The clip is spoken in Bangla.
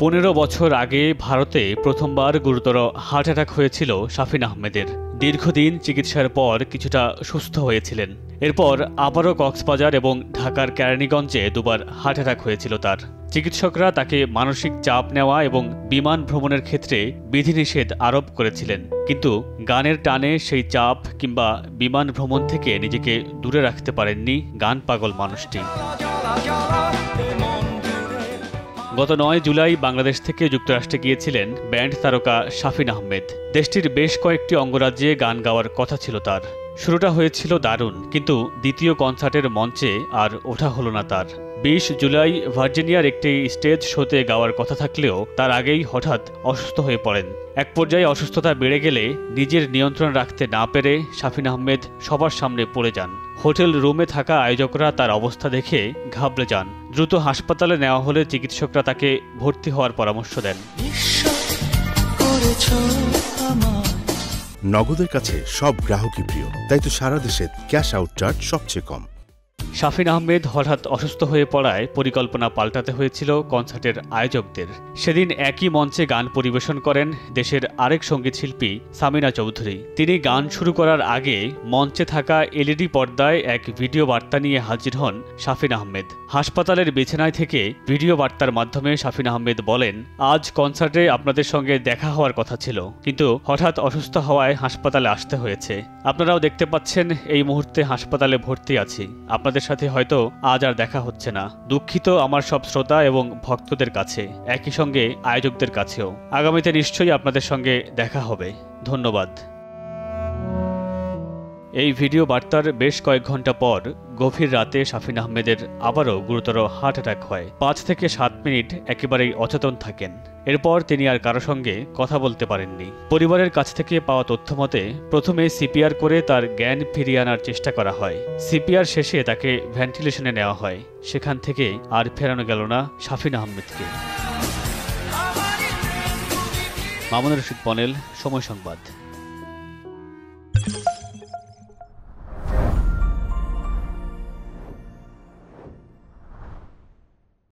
15 বছর আগে ভারতে প্রথমবার গুরুতর হার্ট অ্যাটাক হয়েছিল শাফিন আহমেদের। দীর্ঘদিন চিকিৎসার পর কিছুটা সুস্থ হয়েছিলেন। এরপর আবারও কক্সবাজার এবং ঢাকার কেরানীগঞ্জে দুবার হার্ট অ্যাটাক হয়েছিল তার। চিকিৎসকরা তাকে মানসিক চাপ নেওয়া এবং বিমান ভ্রমণের ক্ষেত্রে বিধিনিষেধ আরোপ করেছিলেন, কিন্তু গানের টানে সেই চাপ কিংবা বিমান ভ্রমণ থেকে নিজেকে দূরে রাখতে পারেননি গান পাগল মানুষটি। গত 9 জুলাই বাংলাদেশ থেকে যুক্তরাষ্ট্রে গিয়েছিলেন ব্যান্ড তারকা শাফিন আহমেদ। দেশটির বেশ কয়েকটি অঙ্গরাজ্যে গান গাওয়ার কথা ছিল তার। শুরুটা হয়েছিল দারুণ, কিন্তু দ্বিতীয় কনসার্টের মঞ্চে আর ওঠা হলো না তার। 20 জুলাই ভার্জিনিয়ার একটি স্টেজ শোতে গাওয়ার কথা থাকলেও তার আগেই হঠাৎ অসুস্থ হয়ে পড়েন। এক পর্যায়ে অসুস্থতা বেড়ে গেলে নিজের নিয়ন্ত্রণ রাখতে না পেরে শাফিন আহমেদ সবার সামনে পড়ে যান। হোটেল রুমে থাকা আয়োজকরা তার অবস্থা দেখে ঘাবড়ে যান। দ্রুত হাসপাতালে নেওয়া হলে চিকিৎসকরা তাকে ভর্তি হওয়ার পরামর্শ দেন। নগদের কাছে সব গ্রাহকই প্রিয়, তাই তো সারা দেশে ক্যাশ আউট চার্জ সবচেয়ে কম। শাফিন আহমেদ হঠাৎ অসুস্থ হয়ে পড়ায় পরিকল্পনা পাল্টাতে হয়েছিল কনসার্টের আয়োজকদের। সেদিন একই মঞ্চে গান পরিবেশন করেন দেশের আরেক সঙ্গীতশিল্পী সামিনা চৌধুরী। তিনি গান শুরু করার আগে মঞ্চে থাকা এলইডি পর্দায় এক ভিডিও বার্তা নিয়ে হাজির হন শাফিন আহমেদ। হাসপাতালের বিছানায় থেকে ভিডিও বার্তার মাধ্যমে শাফিন আহমেদ বলেন, আজ কনসার্টে আপনাদের সঙ্গে দেখা হওয়ার কথা ছিল, কিন্তু হঠাৎ অসুস্থ হওয়ায় হাসপাতালে আসতে হয়েছে। আপনারাও দেখতে পাচ্ছেন এই মুহূর্তে হাসপাতালে ভর্তি আছি। আপনাদের সাথে হয়তো আজ আর দেখা হচ্ছে না। দুঃখিত আমার সব শ্রোতা এবং ভক্তদের কাছে, একই সঙ্গে আয়োজকদের কাছেও। আগামীতে নিশ্চয়ই আপনাদের সঙ্গে দেখা হবে। ধন্যবাদ। এই ভিডিও বার্তার বেশ কয়েক ঘন্টা পর গভীর রাতে শাফিন আহমেদের আবারও গুরুতর হার্ট অ্যাটাক হয়। 5 থেকে 7 মিনিট একেবারেই অচেতন থাকেন। এরপর তিনি আর কারো সঙ্গে কথা বলতে পারেননি। পরিবারের কাছ থেকে পাওয়া তথ্য মতে প্রথমে সিপিআর করে তার জ্ঞান ফিরিয়ে আনার চেষ্টা করা হয়। সিপিআর শেষে তাকে ভেন্টিলেশনে নেওয়া হয়। সেখান থেকে আর ফেরানো গেল না শাফিন আহমেদকে। মামুন রশিদ, সময় সংবাদ।